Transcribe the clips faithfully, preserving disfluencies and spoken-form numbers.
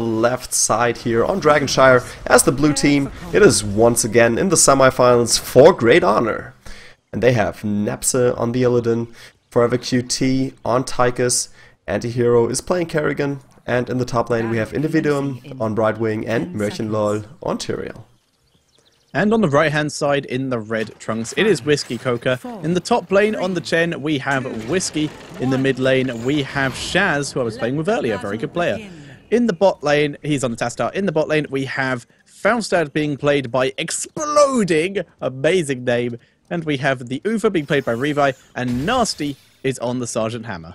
left side here on Dragonshire as the blue team. It is once again in the semifinals for Great Honor. And they have Napsa on the Illidan, Forever Q T on Tychus, Antihero is playing Kerrigan, and in the top lane we have Individuum on Brightwing and Merchenlol on Tyrael. And on the right hand side in the red trunks, it is Ouiski Coca. In the top lane on the Chen, we have Whiskey. In the mid lane, we have Shaz, who I was playing with earlier, very good player. In the bot lane, he's on the Tastar. In the bot lane, we have Falstad being played by Exploding, amazing name. And we have the Uther being played by Revi, and Nasty is on the Sergeant Hammer.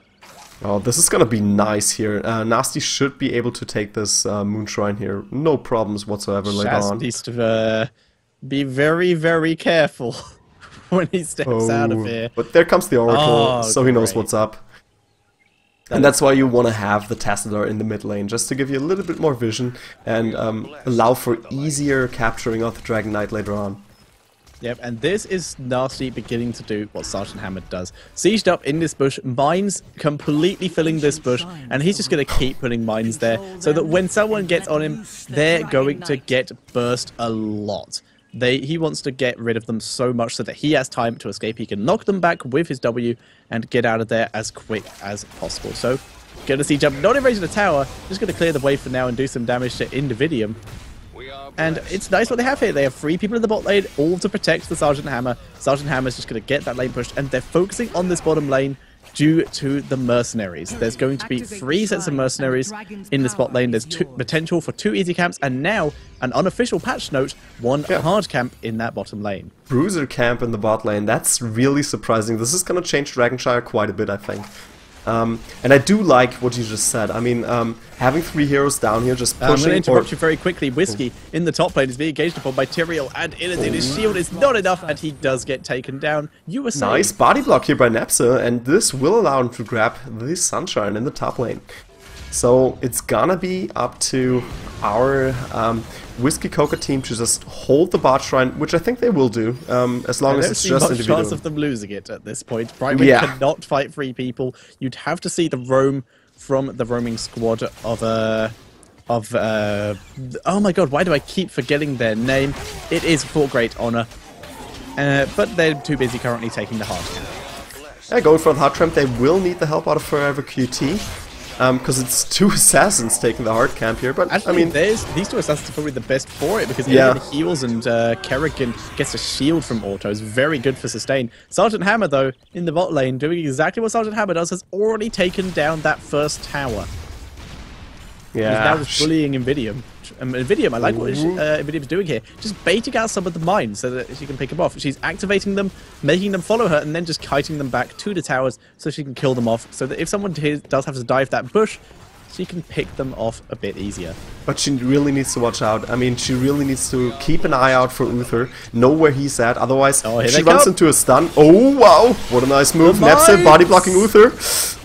Oh, this is going to be nice here. Uh, Nasty should be able to take this uh, Moon Shrine here. No problems whatsoever later on. Shaz needs to uh, be very, very careful when he steps oh, out of here. But there comes the Oracle, oh, so great. He knows what's up. That and that's why you want to have the Tassadar in the mid lane, just to give you a little bit more vision and um, allow for easier capturing of the Dragon Knight later on. Yep, and this is Nasty beginning to do what Sergeant Hammer does. Sieged up in this bush, mines completely filling this bush, and he's just going to keep putting mines there so that when someone gets on him, they're going to get burst a lot. They, he wants to get rid of them so much so that he has time to escape. He can knock them back with his W and get out of there as quick as possible. So, going to see Jump not erasing the tower, just going to clear the way for now and do some damage to Individuum. And it's nice what they have here. They have three people in the bot lane, all to protect the Sergeant Hammer. Sergeant Hammer's just going to get that lane pushed, and they're focusing on this bottom lane due to the mercenaries. There's going to be three sets of mercenaries in this bot lane. There's two, potential for two easy camps, and now, an unofficial patch note, one yeah. hard camp in that bottom lane. Bruiser camp in the bot lane, that's really surprising. This is going to change Dragonshire quite a bit, I think. Um, and I do like what you just said. I mean, um, having three heroes down here just pushing... I'm going to interrupt you very quickly. Whiskey oh. in the top lane is being engaged upon by Tyrael and Illidan. Oh. His shield is not enough, and he does get taken down. You were saying... Nice body block here by Napsa, and this will allow him to grab the Sunshine in the top lane. So it's gonna be up to our um, Ouiski Coca team to just hold the bot shrine, which I think they will do, um, as long as it's just individual. There's no chance of them losing it at this point. Brightwing yeah. cannot fight three people. You'd have to see the roam from the roaming squad of uh, of uh, oh my god, why do I keep forgetting their name? It is For Great Honor, uh, but they're too busy currently taking the hard camp. Yeah, going for the hard camp, they will need the help out of Forever Q T. Because um, it's two assassins taking the hard camp here, but actually, I mean, there's these two assassins are probably the best for it because yeah. Illidan heals and uh, Kerrigan gets a shield from autos. Very good for sustain. Sergeant Hammer, though, in the bot lane, doing exactly what Sergeant Hammer does, has already taken down that first tower. Yeah, that was bullying Invidium. Um, Invidium, I like what uh, Invidium's doing here. Just baiting out some of the mines so that she can pick them off. She's activating them, making them follow her, and then just kiting them back to the towers so she can kill them off. So that if someone does have to dive that bush, she can pick them off a bit easier. But she really needs to watch out. I mean, she really needs to keep an eye out for Uther, know where he's at. Otherwise, oh, she runs come. into a stun. Oh, wow! What a nice move. Napsa body blocking Uther.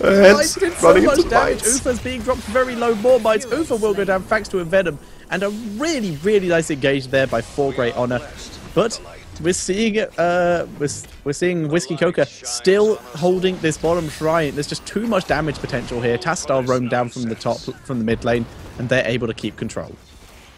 And running so into damage. Uther's being dropped very low. More mines. Uther will go down thanks to a Venom. And a really, really nice engage there by For Great Honor. But we're seeing uh, we're, we're seeing Ouiski Coca still holding this bottom shrine. There's just too much damage potential here. Tastar roamed down from the top, from the mid lane, and they're able to keep control.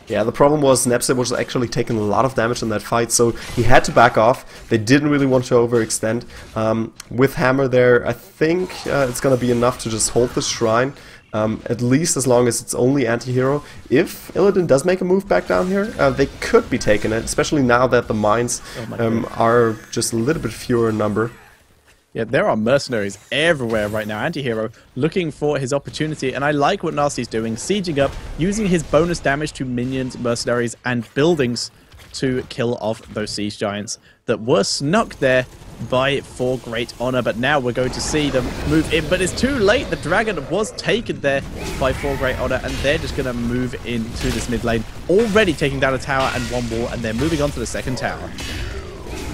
Yeah, the problem was Napsa was actually taking a lot of damage in that fight, so he had to back off. They didn't really want to overextend. Um, with Hammer there, I think uh, it's going to be enough to just hold the shrine. Um, at least as long as it's only Antihero. If Illidan does make a move back down here, uh, they could be taking it, especially now that the mines oh um, are just a little bit fewer in number. Yeah, there are mercenaries everywhere right now. Antihero looking for his opportunity, and I like what Nasty's doing, sieging up, using his bonus damage to minions, mercenaries, and buildings to kill off those siege giants that were snuck there by For Great Honor, but now we're going to see them move in, but it's too late. The dragon was taken there by For Great Honor, and they're just going to move into this mid lane, already taking down a tower and one wall, and they're moving on to the second tower.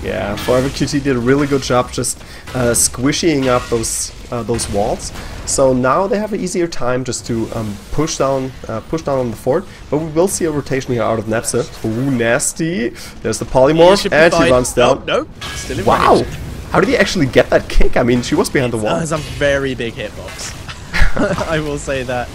Yeah, Forever Q T did a really good job just uh, squishing up those uh, those walls. So now they have an easier time just to um, push down uh, push down on the fort. But we will see a rotation here out of Napsa. Ooh, Nasty! There's the polymorph, and she runs down. Oh, nope. Still in wow! Range. How did he actually get that kick? I mean, she was behind the wall. That has a very big hitbox. I will say that.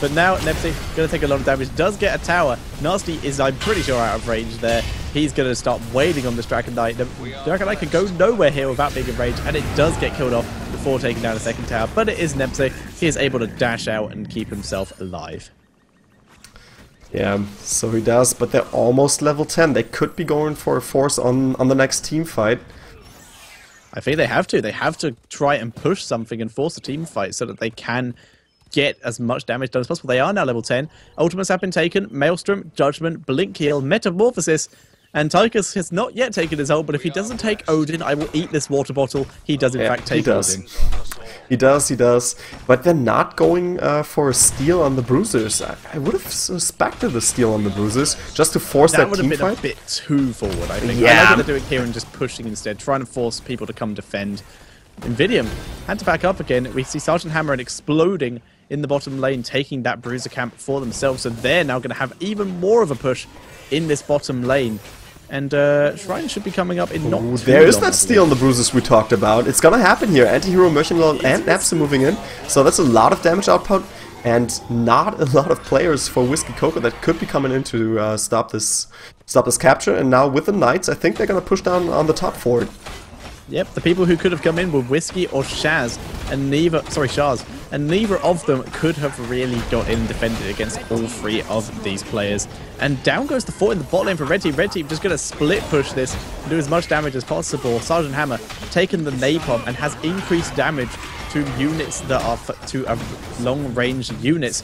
But now Nepsi going to take a lot of damage. Does get a tower. Nasty is, I'm pretty sure, out of range there. He's going to start waiting on this Dragon Knight. The Dragon Knight can go nowhere here without being in range, and it does get killed off before taking down a second tower. But it is Nepsi. He is able to dash out and keep himself alive. Yeah, so he does, but they're almost level ten. They could be going for a force on, on the next team fight. I think they have to. They have to try and push something and force a team fight so that they can get as much damage done as possible. They are now level ten. Ultimates have been taken. Maelstrom, Judgment, Blink Heal, Metamorphosis. And Tychus has not yet taken his ult, but if he doesn't take Odin, I will eat this water bottle. He does, in yeah, fact, take he does. Odin. He does, he does. But they're not going uh, for a steal on the bruisers. I, I would have suspected a steal on the bruisers just to force that, that team fight. That would have been a bit too forward, I think. Yeah. I like that they're doing here and just pushing instead, trying to force people to come defend. Invidium had to back up again. We see Sergeant Hammer and Exploding in the bottom lane, taking that bruiser camp for themselves. So they're now going to have even more of a push in this bottom lane. And uh, Shrine should be coming up in not Ooh, too There is that steal on the bruises we talked about. It's gonna happen here. Antihero, Merchenlol, and Napsa moving in. So that's a lot of damage output, and not a lot of players for Ouiski Coca that could be coming in to uh, stop this, stop this capture. And now with the Knights, I think they're gonna push down on the top for it. Yep, the people who could have come in were Whiskey or Shaz, and neither, sorry, Shaz, and neither of them could have really got in defended against all three of these players. And down goes the fort in the bot lane for Red Team. Red Team just going to split push this, and do as much damage as possible. Sergeant Hammer taken the napalm and has increased damage to units that are, f to uh, long-range units.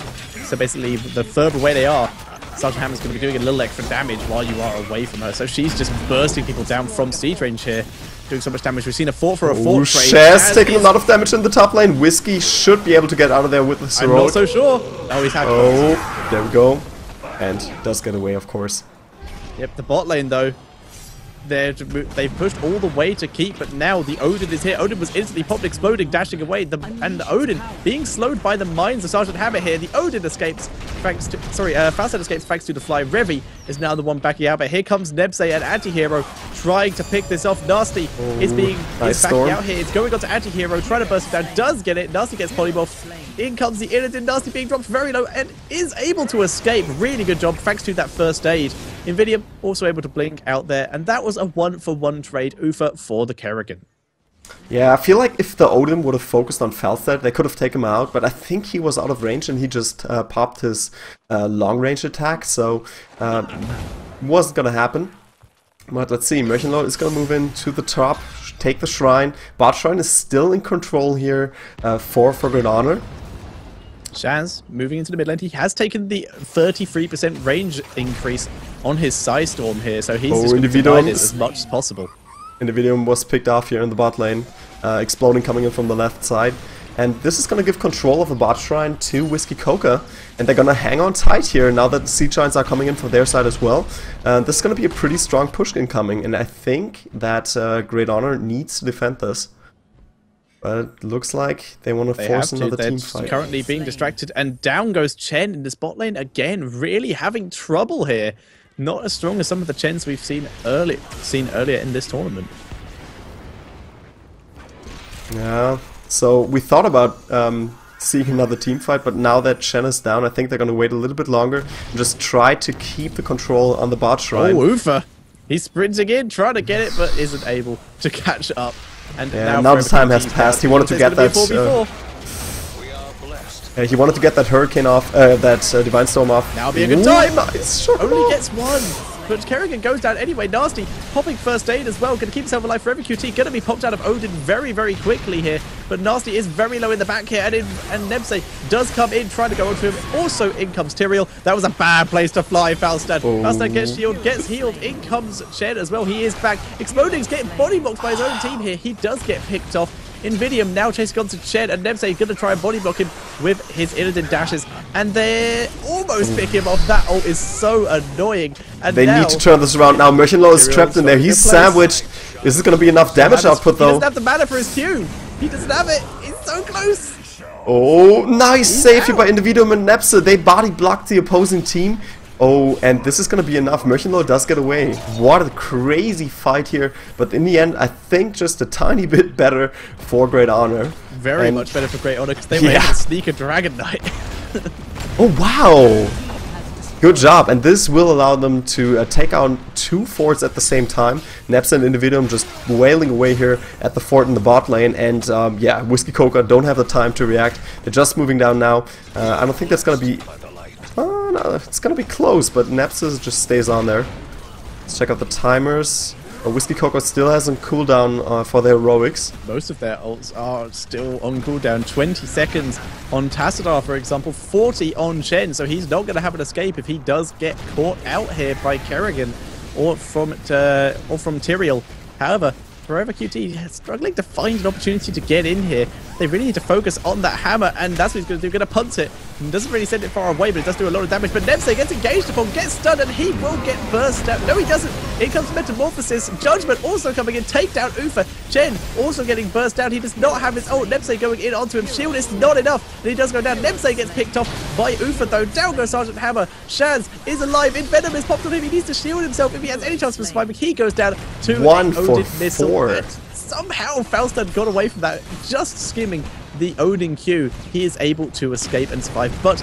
So basically, the further away they are, Sergeant Hammer's going to be doing a little extra damage while you are away from her. So she's just bursting people down from siege range here. Doing so much damage. We've seen a fort for a fort trade. Shaz taking a lot of damage in the top lane. Whiskey should be able to get out of there with the Serot. I'm not so sure. Oh, he's hacked. Oh, there we go. And does get away, of course. Yep, the bot lane, though. They've pushed all the way to keep, but now the Odin is here. Odin was instantly popped, exploding, dashing away. The, and the Odin being slowed by the mines of Sergeant Hammer here. The Odin escapes, thanks to, sorry, uh, Falstad escapes thanks to the fly. Revi is now the one backing out, but here comes Nebse and Antihero trying to pick this off. Nasty oh, is being nice is backing storm. out here. It's going on to Antihero, trying to burst it down, does get it. Nasty gets polymorph. In comes the Illidan. Nasty being dropped very low and is able to escape. Really good job, thanks to that first aid. Invidium also able to blink out there, and that was a one-for-one trade, Uther for the Kerrigan. Yeah, I feel like if the Odin would have focused on Falstad, they could have taken him out, but I think he was out of range and he just uh, popped his uh, long-range attack, so uh, wasn't gonna happen. But let's see, Merchenlord is gonna move in to the top, take the Shrine. Bot Shrine is still in control here uh, for For Great Honor. Shaz moving into the mid lane. He has taken the thirty-three percent range increase on his Psystorm here, so he's oh, just going to divide it as much as possible. Individuum was picked off here in the bot lane, uh, Exploding coming in from the left side. And this is going to give control of the bot shrine to Ouiski Coca, and they're going to hang on tight here now that the Sea Giants are coming in from their side as well. Uh, this is going to be a pretty strong push incoming, and I think that uh, Great Honor needs to defend this. But it looks like they want to force another team fight. They're currently being distracted, and down goes Chen in this bot lane again, really having trouble here. Not as strong as some of the Chens we've seen early, seen earlier in this tournament. Yeah, so we thought about um, seeing another team fight, but now that Chen is down, I think they're going to wait a little bit longer and just try to keep the control on the bot shrine. Oh, Uther! He's sprinting in, trying to get it, but isn't able to catch up. And yeah, now, now the time has passed. He wanted to get that. Uh, uh, he wanted to get that hurricane off, uh, that uh, divine storm off. Now be a good time. Nice. Only gets one, but Kerrigan goes down anyway. Nasty popping first aid as well. Going to keep himself alive. Forever Q T going to be popped out of Odin very, very quickly here. But Nasty is very low in the back here, and in, and Nebse does come in trying to go onto him. Also in comes Tyrael. That was a bad place to fly, Falstad. Oh. Falstad gets shield, gets healed. In comes Chen as well. He is back. Exploding's getting body blocked by his own team here. He does get picked off. Invidium now chasing on to Chen, and Nebse is going to try and body block him with his Illidan dashes, and they almost pick him off. That ult is so annoying. And they now need to turn this around now. Merchenlol is trapped in there. He's sandwiched. Is this going to be enough damage output though? He doesn't have the mana for his Q. He doesn't have it. He's so close. Oh, nice save here by Individuum and Napsa. They body blocked the opposing team. Oh, and this is going to be enough. Merchenlord does get away. What a crazy fight here. But in the end, I think just a tiny bit better for Great Honor. Very and much better for Great Honor because they yeah. were able to sneak a Dragon Knight. Oh wow! Good job, and this will allow them to uh, take out two forts at the same time. Napsa and Individuum just wailing away here at the fort in the bot lane, and um, yeah, Ouiski Coca don't have the time to react. They're just moving down now. Uh, I don't think that's gonna be... Oh no, it's gonna be close, but Napsa just stays on there. Let's check out the timers. Oh, Ouiski Coca still has a cooldown uh, for their heroics. Most of their ults are still on cooldown. twenty seconds on Tassadar, for example, forty on Chen, so he's not going to have an escape if he does get caught out here by Kerrigan or from uh, or from Tyrael. However, Forever Q T struggling to find an opportunity to get in here. They really need to focus on that hammer, and that's what he's going to do. Going to punt it. And doesn't really send it far away, but it does do a lot of damage. But Napsa gets engaged upon, gets stunned, and he will get burst out. No, he doesn't. Here comes Metamorphosis. Judgment also coming in. Take down Uther. Chen also getting burst down. He does not have his ult. Napsa going in onto him. Shield is not enough, and he does go down. Napsa gets picked off by Uther, though. Down goes Sergeant Hammer. Shaz is alive. Envenom is popped on him. He needs to shield himself if he has any chance for surviving. He goes down to one Odin missile. Somehow Falstad got away from that, just skimming the Odin Q. He is able to escape and survive, but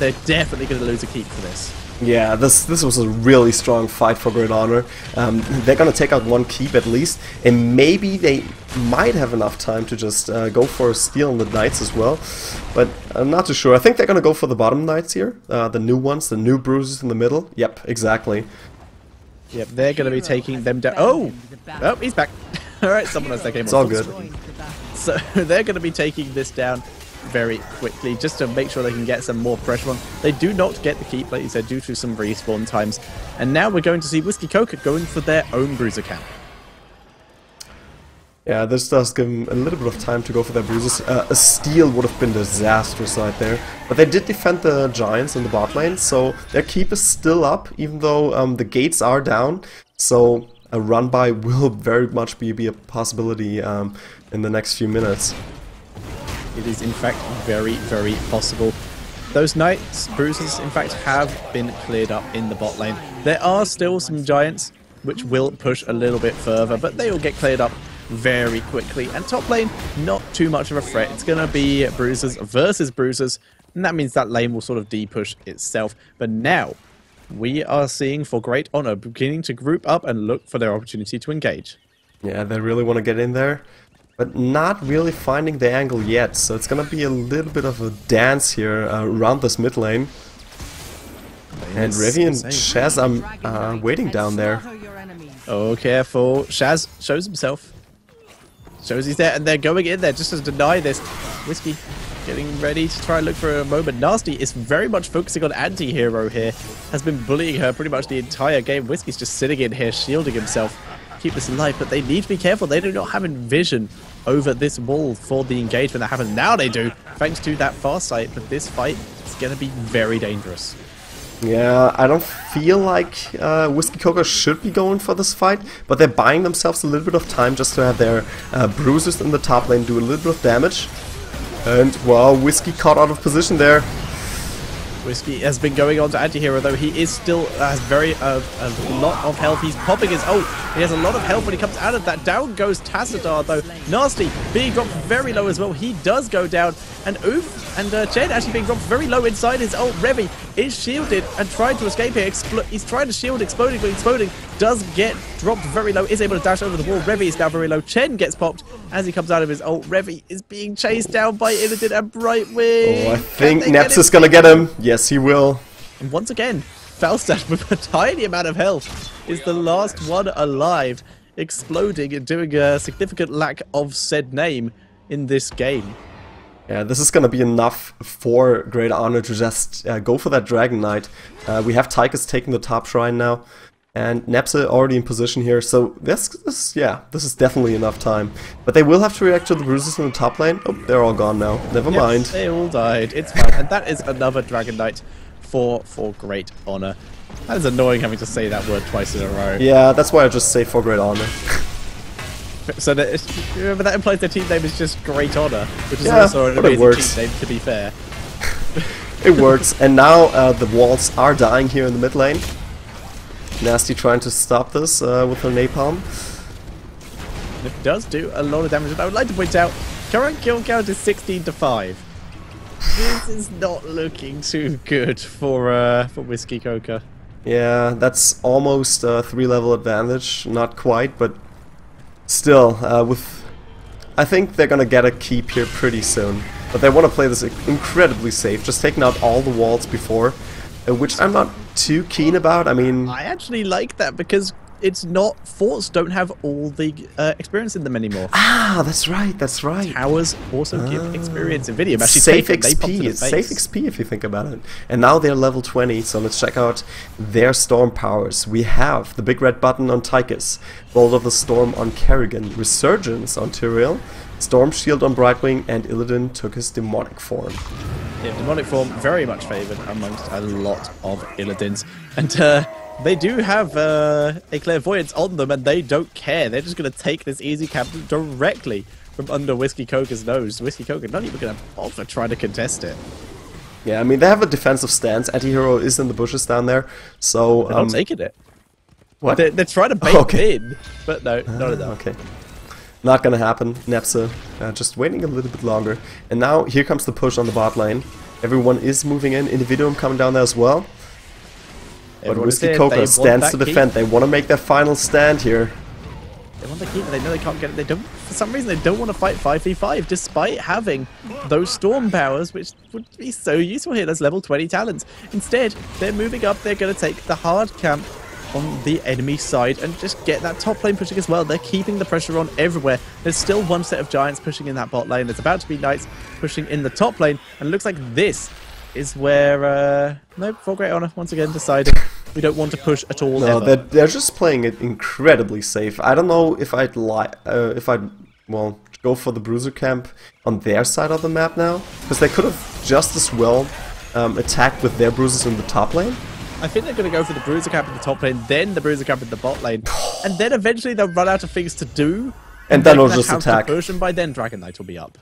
they're definitely going to lose a keep for this. Yeah, this this was a really strong fight for Great Honor. Um, they're going to take out one keep at least, and maybe they might have enough time to just uh, go for a steal on the Knights as well, but I'm not too sure. I think they're going to go for the bottom Knights here, uh, the new ones, the new bruisers in the middle. Yep, exactly. Yep, they're going to be taking them down. Oh! Oh, he's back. Alright, someone else that came on. It's all good. So, they're going to be taking this down very quickly, just to make sure they can get some more pressure on. They do not get the keep, like you said, due to some respawn times. And now we're going to see Ouiski Coca going for their own bruiser camp. Yeah, this does give them a little bit of time to go for their bruises. Uh, a steal would have been disastrous right there. But they did defend the Giants in the bot lane, so their keep is still up, even though um, the gates are down. So a run by will very much be, be a possibility um, in the next few minutes. It is in fact very, very possible. Those Knights, bruises, in fact, have been cleared up in the bot lane. There are still some Giants, which will push a little bit further, but they will get cleared up very quickly. And top lane, not too much of a threat. It's going to be bruisers versus bruisers, and that means that lane will sort of de-push itself. But now we are seeing For Great Honor beginning to group up and look for their opportunity to engage. Yeah, they really want to get in there, but not really finding the angle yet. So it's going to be a little bit of a dance here uh, around this mid lane. And Revi and Shaz are uh, waiting down there. Oh, careful. Shaz shows himself. Shows he's there, and they're going in there just to deny this. Whiskey getting ready to try and look for a moment. Nasty is very much focusing on Antihero here. Has been bullying her pretty much the entire game. Whiskey's just sitting in here, shielding himself. Keep this alive, but they need to be careful. They do not have vision over this wall for the engagement that happens. Now they do, thanks to that far sight, but this fight is going to be very dangerous. Yeah, I don't feel like uh, Ouiski Coca should be going for this fight, but they're buying themselves a little bit of time just to have their uh, bruisers in the top lane do a little bit of damage. And, wow, Whiskey caught out of position there. Whiskey has been going on to Antihero, though he is still uh, has very uh, a lot of health. He's popping his ult. He has a lot of health when he comes out of that. Down goes Tassadar, though. Nasty being dropped very low as well. He does go down. And Oof and uh, Chen actually being dropped very low inside his ult. Revi is shielded and trying to escape here. Expl he's trying to shield Exploding, but Exploding does get dropped very low. Is able to dash over the wall. Revi is now very low. Chen gets popped as he comes out of his ult. Revi is being chased down by Illidan and Brightwing. Oh, I think Napsa's gonna get him. Yes, he will. And once again, Falstad with a tiny amount of health is the last one alive. Exploding and doing a significant lack of said name in this game. Yeah, this is going to be enough for Great Honor to just uh, go for that Dragon Knight. Uh, we have Tychus taking the top shrine now, and Napsa already in position here, so this, this, yeah, this is definitely enough time. But they will have to react to the bruises in the top lane. Oh, they're all gone now. Never yes, mind. They all died. It's fine. And that is another Dragon Knight for For Great Honor. That is annoying having to say that word twice in a row. Yeah, that's why I just say For Great Honor. So that, remember, that implies their team name is just Great Honor, which is yeah, also an amazing team name, to be fair. It works, and now uh, the walls are dying here in the mid lane. Nasty trying to stop this uh, with her napalm. It does do a lot of damage, and I would like to point out, current kill count is sixteen to five. This is not looking too good for uh, for Ouiski Coca. Yeah, that's almost a three-level advantage. Not quite, but still, uh, with I think they're gonna get a keep here pretty soon. But they want to play this incredibly safe, just taking out all the walls before, uh, which I'm not too keen about. I mean, I actually like that because it's not forts don't have all the uh, experience in them anymore. Ah, that's right, that's right. Towers also ah. give experience in video. Actually, safe X P, it's safe X P if you think about it. And now they're level twenty, so let's check out their storm powers. We have the big red button on Tychus, Bolt of the Storm on Kerrigan, Resurgence on Tyrael, Storm Shield on Brightwing, and Illidan took his demonic form. Yeah, demonic form very much favoured amongst a lot of Illidan's, and uh, they do have uh, a clairvoyance on them, and they don't care. They're just going to take this easy captain directly from under Ouiski Coca's nose. Ouiski Coca not even going to bother trying to contest it. Yeah, I mean, they have a defensive stance. Antihero is in the bushes down there, so they're um, not taking it. What? They're, they're trying to bait oh, okay. it in, but no, uh, not enough. Okay. Not gonna happen. Napsa, uh, just waiting a little bit longer. And now here comes the push on the bot lane. Everyone is moving in. Individuum coming down there as well. Everyone but Ouiski Coca stands to defend. Keep. They want to make their final stand here. They want the keep, but they know they can't get it. They don't. For some reason, they don't want to fight five v five, despite having those storm powers, which would be so useful here. Those level twenty talents. Instead, they're moving up. They're gonna take the hard camp on the enemy side and just get that top lane pushing as well. They're keeping the pressure on everywhere. There's still one set of giants pushing in that bot lane. There's about to be knights pushing in the top lane, and it looks like this is where uh no, For Great Honor once again decided we don't want to push at all. No, they're, they're just playing it incredibly safe. I don't know if I'd lie uh, if I'd well go for the bruiser camp on their side of the map now, because they could have just as well um, attacked with their bruisers in the top lane. I think they're going to go for the bruiser camp in the top lane, then the bruiser camp in the bot lane, and then eventually they'll run out of things to do. And, and then we'll just attack. And by then, Dragon Knight will be up.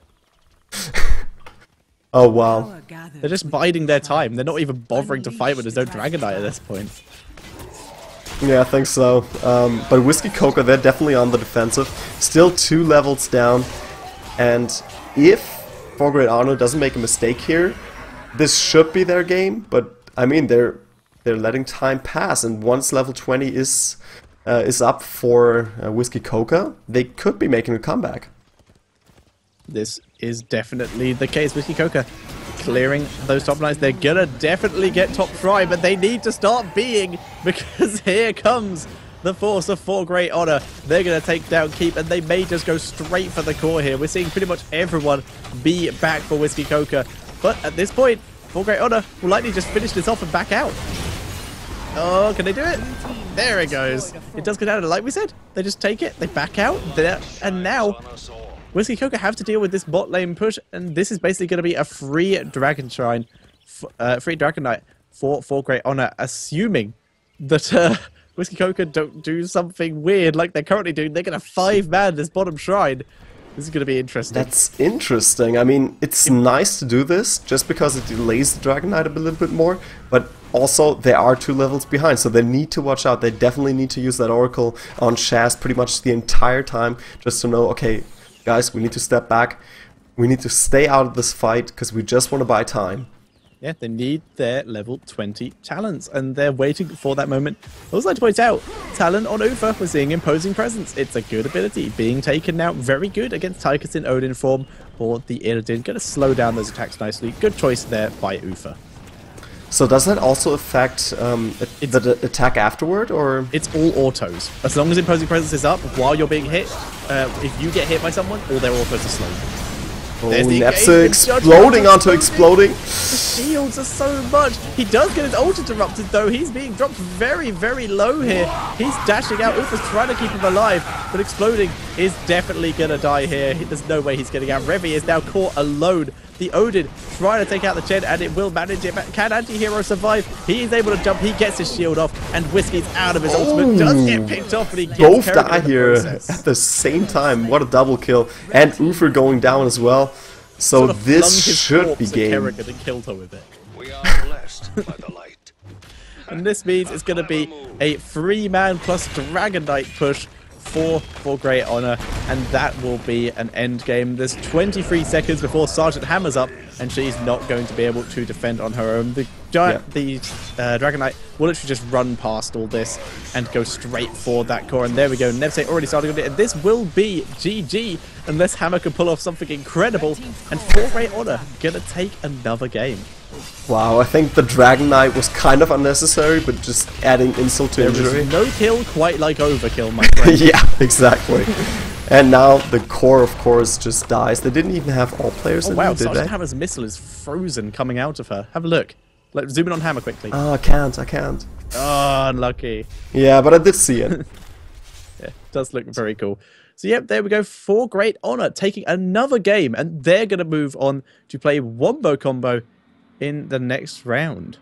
Oh wow! They're just biding their time. They're not even bothering to fight when there's no Dragon Knight at this point. Yeah, I think so. Um, but Ouiski Coca, they're definitely on the defensive. Still two levels down, and if For Great Honor doesn't make a mistake here, this should be their game. But I mean, they're They're letting time pass, and once level twenty is uh, is up for uh, Ouiski Coca, they could be making a comeback. This is definitely the case. Ouiski Coca clearing those top lines. They're gonna definitely get top try, but they need to start being, because here comes the force of For Great Honor. They're gonna take down keep, and they may just go straight for the core here. We're seeing pretty much everyone be back for Ouiski Coca, but at this point, For Great Honor will likely just finish this off and back out. Oh, can they do it? There it goes. It does go down, and like we said, they just take it, they back out, and now Ouiski Coca have to deal with this bot lane push, and this is basically going to be a free Dragon Shrine, uh, free Dragon Knight for For Great Honor, assuming that uh, Ouiski Coca don't do something weird like they're currently doing. They're going to five-man this bottom shrine. This is going to be interesting. That's interesting. I mean, it's nice to do this just because it delays the Dragon Knight a little bit more, but also they are two levels behind, so they need to watch out. They definitely need to use that Oracle on Shaz pretty much the entire time, just to know, okay, guys, we need to step back. We need to stay out of this fight because we just want to buy time. Yeah, they need their level twenty talents, and they're waiting for that moment. I also like to point out, Talon on Uther, we're seeing imposing presence. It's a good ability, being taken now. Very good against Tychus in Odin form for the Illidan. Going to slow down those attacks nicely. Good choice there by Uther. So does that also affect um, the, the attack afterward, or...? It's all autos. As long as imposing presence is up, while you're being hit, uh, if you get hit by someone, all their autos are slowed. Oh, Napsa exploding onto exploding. The shields are so much. He does get his ult interrupted though. He's being dropped very, very low here. He's dashing out. Uther's trying to keep him alive, but exploding is definitely going to die here. There's no way he's getting out. Revi is now caught alone. The Odin trying to take out the Chen, and it will manage it. But can Antihero survive? He is able to jump. He gets his shield off, and Whiskey's out of his oh, ultimate. Does get picked off, but he gets both die here process. At the same time. What a double kill! And Uther going down as well. So sort of this should be game. Kerrigan and killed her with it. We are blessed by the light. And this means it's going to be a three-man plus Dragon Knight push for For Great Honor, and that will be an end game. There's twenty-three seconds before Sergeant Hammer's up, and she's not going to be able to defend on her own. The giant, yeah. the uh, Dragon Knight will literally just run past all this and go straight for that core. And there we go, Nevsate already starting on it, and this will be G G unless Hammer can pull off something incredible. And For Great Honor gonna take another game. Wow, I think the Dragon Knight was kind of unnecessary, but just adding insult to injury. There is no kill quite like overkill, my friend. Yeah, exactly. And now the core, of course, just dies. They didn't even have all players oh, in wow, did Sergeant they? Hammer's missile is frozen coming out of her. Have a look. Let's zoom in on Hammer quickly. Oh, I can't, I can't. Oh, unlucky. Yeah, but I did see it. Yeah, it does look very cool. So, yep, there we go. For Great Honor taking another game, and they're going to move on to play Wombo Combo in the next round.